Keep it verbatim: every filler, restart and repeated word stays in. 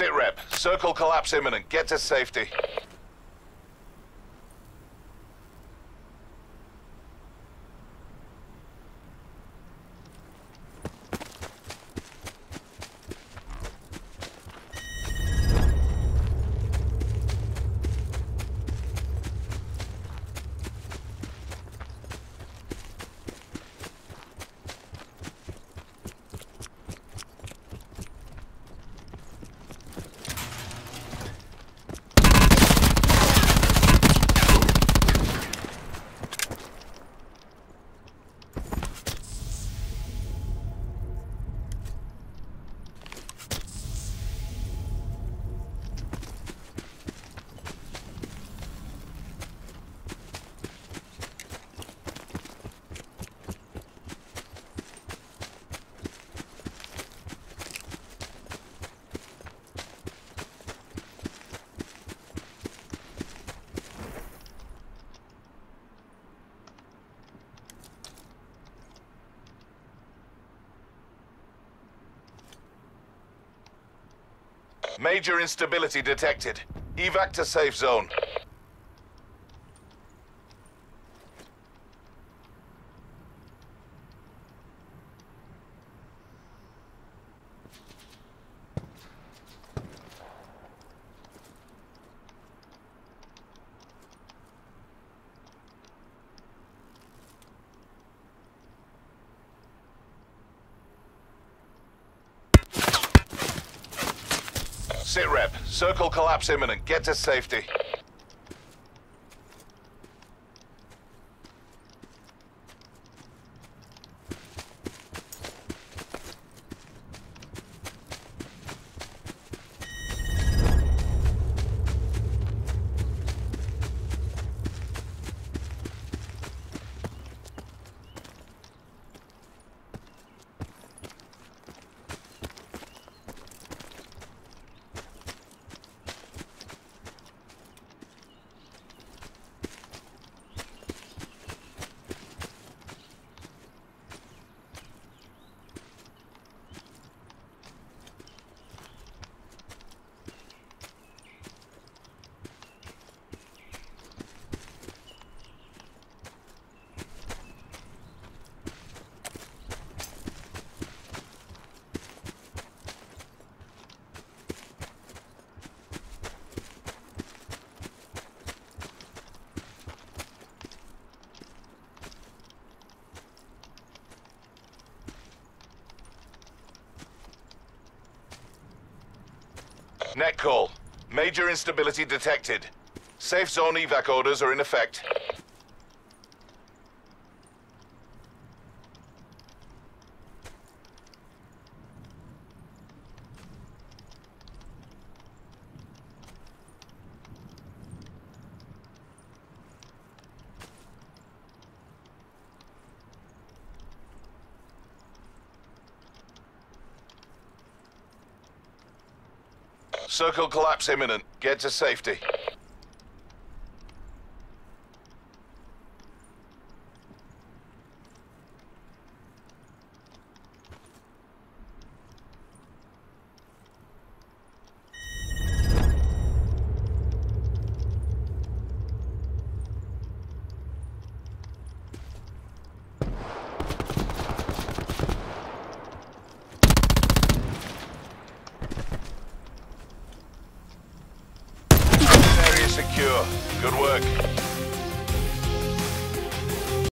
sit rep. Circle collapse imminent. Get to safety. Major instability detected. Evac to safe zone. Sit rep. Circle collapse imminent. Get to safety. Net call. Major instability detected. Safe zone evac orders are in effect. Circle collapse imminent. Get to safety. Secure. Good work.